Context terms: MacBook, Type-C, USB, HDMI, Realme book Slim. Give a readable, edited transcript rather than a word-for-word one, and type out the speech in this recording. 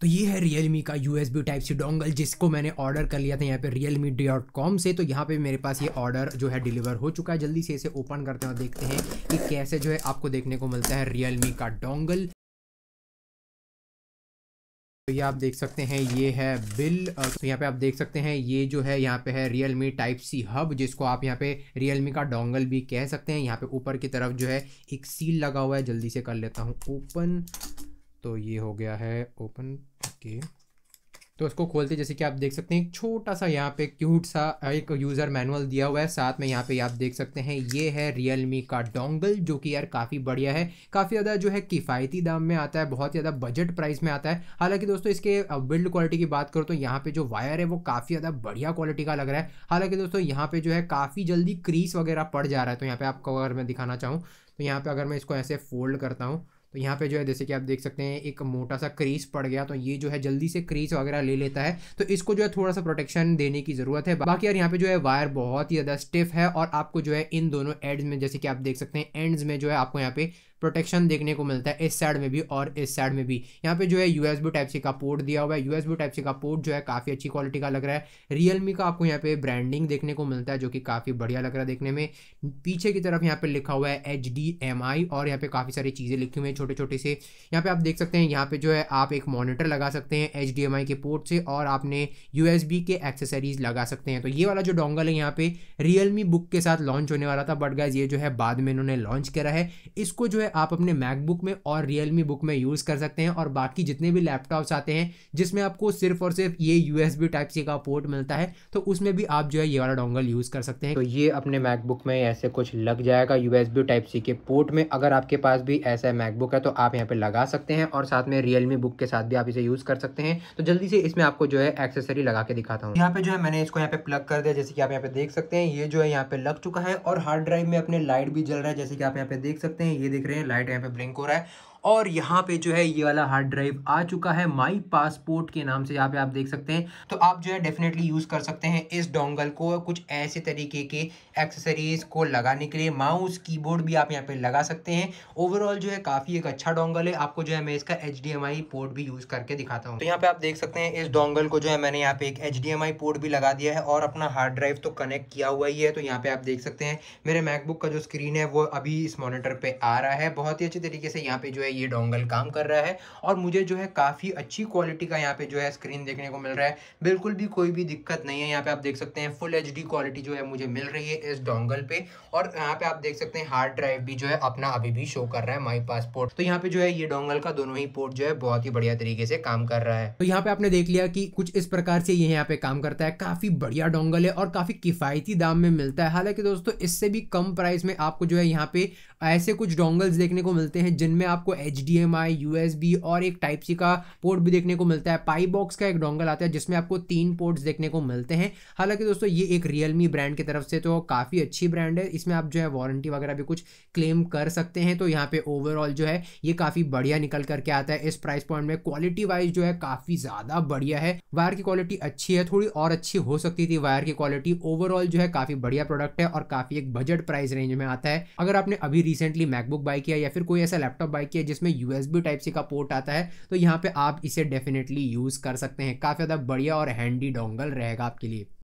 तो ये है Realme का USB Type-C डोंगल जिसको मैंने ऑर्डर कर लिया था यहाँ पे realme.com से। तो यहाँ पे मेरे पास ये ऑर्डर जो है डिलीवर हो चुका है। जल्दी से इसे ओपन करते हैं और देखते हैं कि कैसे जो है आपको देखने को मिलता है Realme का डोंगल। तो ये आप देख सकते हैं ये है बिल। तो यहाँ पे आप देख सकते हैं ये जो है यहाँ पे है Realme Type-C हब जिसको आप यहाँ पे Realme का डोंगल भी कह सकते हैं। यहाँ पे ऊपर की तरफ जो है एक सील लगा हुआ है, जल्दी से कर लेता हूँ ओपन। तो ये हो गया है ओपन, ओके। तो इसको खोलते जैसे कि आप देख सकते हैं छोटा सा यहाँ पे क्यूट सा एक यूज़र मैनुअल दिया हुआ है। साथ में यहाँ पे आप देख सकते हैं ये है Realme का डोंगल जो कि यार काफ़ी बढ़िया है, काफ़ी ज़्यादा जो है किफ़ायती दाम में आता है, बहुत ज़्यादा बजट प्राइस में आता है। हालांकि दोस्तों इसके बिल्ड क्वालिटी की बात करो तो यहाँ पे जो वायर है वो काफ़ी ज़्यादा बढ़िया क्वालिटी का लग रहा है। हालाँकि दोस्तों यहाँ पर जो है काफ़ी जल्दी क्रीस वगैरह पड़ जा रहा है। तो यहाँ पर आपको अगर मैं दिखाना चाहूँ तो यहाँ पर अगर मैं इसको ऐसे फोल्ड करता हूँ तो यहाँ पे जो है जैसे कि आप देख सकते हैं एक मोटा सा क्रीज पड़ गया। तो ये जो है जल्दी से क्रीज वगैरह ले लेता है, तो इसको जो है थोड़ा सा प्रोटेक्शन देने की ज़रूरत है। बाकी यार यहाँ पे जो है वायर बहुत ही ज़्यादा स्टिफ है और आपको जो है इन दोनों एड्स में जैसे कि आप देख सकते हैं एंड्स में जो है आपको यहाँ पे प्रोटेक्शन देखने को मिलता है, इस साइड में भी और इस साइड में भी। यहाँ पे जो है USB Type-C का पोर्ट दिया हुआ है। USB Type-C का पोर्ट जो है काफ़ी अच्छी क्वालिटी का लग रहा है। Realme का आपको यहाँ पे ब्रांडिंग देखने को मिलता है जो कि काफ़ी बढ़िया लग रहा है देखने में। पीछे की तरफ यहाँ पे लिखा हुआ है HDMI और यहाँ पे काफ़ी सारी चीज़ें लिखी हुई हैं छोटे छोटे से। यहाँ पे आप देख सकते हैं यहाँ पे जो है आप एक मॉनिटर लगा सकते हैं HDMI के पोर्ट से और आपने USB के एक्सेसरीज लगा सकते हैं। तो ये वाला जो डोंगल है यहाँ पे Realme बुक के साथ लॉन्च होने वाला था, बट गाइज ये जो है बाद में इन्होंने लॉन्च करा है। इसको जो आप अपने मैकबुक में और Realme बुक में यूज़ कर सकते हैं और बाकी जितने भी लैपटॉप्स आते हैं जिसमें आपको सिर्फ और सिर्फ ये USB Type-C का पोर्ट मिलता है तो उसमें भी आप जो है ये वाला डोंगल यूज़ कर सकते हैं। तो ये अपने मैकबुक में ऐसे कुछ लग जाएगा USB Type-C के पोर्ट में। अगर आपके पास भी ऐसा मैकबुक है तो आप यहाँ पे लगा सकते हैं और साथ में Realme बुक के साथ भी आप इसे यूज़ कर सकते हैं। तो जल्दी से इसमें आपको जो है एक्सेसरी लगा के दिखाता हूँ। यहाँ पे जो है मैंने इसको यहाँ पे प्लग कर दिया जैसे कि आप यहाँ पे देख सकते हैं। ये जो है यहाँ पे लग चुका है और हार्ड ड्राइव में अपने लाइट भी जल रहा है जैसे कि आप यहाँ पे देख सकते हैं। ये देख रहे हैं लाइट यहाँ पे ब्लिंक हो रहा है और यहाँ पे जो है ये वाला हार्ड ड्राइव आ चुका है My Passport के नाम से, यहाँ पे आप देख सकते हैं। तो आप जो है डेफिनेटली यूज़ कर सकते हैं इस डोंगल को कुछ ऐसे तरीके के एक्सेसरीज को लगाने के लिए। माउस कीबोर्ड भी आप यहाँ पे लगा सकते हैं। ओवरऑल जो है काफ़ी एक अच्छा डोंगल है। आपको जो है मैं इसका HDMI पोर्ट भी यूज़ करके दिखाता हूँ। तो यहाँ पर आप देख सकते हैं इस डोंगल को जो है मैंने यहाँ पे एक HDMI पोर्ट भी लगा दिया है और अपना हार्ड ड्राइव तो कनेक्ट किया हुआ ही है। तो यहाँ पर आप देख सकते हैं मेरे मैकबुक का जो स्क्रीन है वो अभी इस मॉनिटर पर आ रहा है। बहुत ही अच्छी तरीके से यहाँ पे जो है ये डोंगल काम कर रहा है और मुझे जो है काफ़ी अच्छी क्वालिटी का यहाँ पे जो है स्क्रीन देखने को मिल रहा है। बिल्कुल भी कोई भी दिक्कत नहीं है। यहाँ पे आप देख सकते हैं फुल HD क्वालिटी जो है मुझे मिल रही है इस डोंगल पे और यहाँ पे आप देख सकते हैं हार्ड ड्राइव भी जो है अपना अभी भी शो कर रहा है My Passport। तो यहाँ पे जो है ये डोंगल का दोनों ही पोर्ट जो है बहुत ही बढ़िया तरीके से काम कर रहा है। तो यहाँ पे आपने देख लिया कि कुछ इस प्रकार से ये यहाँ पे काम करता है। काफ़ी बढ़िया डोंगल है और काफ़ी किफ़ायती दाम में मिलता है। हालांकि दोस्तों इससे भी कम प्राइस में आपको जो है यहाँ पे ऐसे कुछ डोंगल्स देखने को मिलते हैं जिनमें आपको HDMI, USB और एक Type-C का पोर्ट भी देखने को मिलता है। Pi Box का एक डोंगल आता है जिसमें आपको 3 पोर्ट्स देखने को मिलते हैं। हालांकि दोस्तों ये एक Realme ब्रांड की तरफ से तो काफ़ी अच्छी ब्रांड है, इसमें आप जो है वारंटी वगैरह भी कुछ क्लेम कर सकते हैं। तो यहाँ पे ओवरऑल जो है ये काफ़ी बढ़िया निकल करके आता है इस प्राइस पॉइंट में। क्वालिटी वाइज जो है काफ़ी ज़्यादा बढ़िया है। वायर की क्वालिटी अच्छी है, थोड़ी और अच्छी हो सकती थी वायर की क्वालिटी। ओवरऑल जो है काफ़ी बढ़िया प्रोडक्ट है और काफ़ी एक बजट प्राइस रेंज में आता है। अगर आपने अभी रिसेंटली मैकबुक बाय किया या फिर कोई ऐसा लैपटॉप बाय किया जिसमें USB Type-C का पोर्ट आता है तो यहाँ पे आप इसे डेफिनेटली यूज़ कर सकते हैं। काफ़ी ज़्यादा बढ़िया और हैंडी डोंगल रहेगा आपके लिए।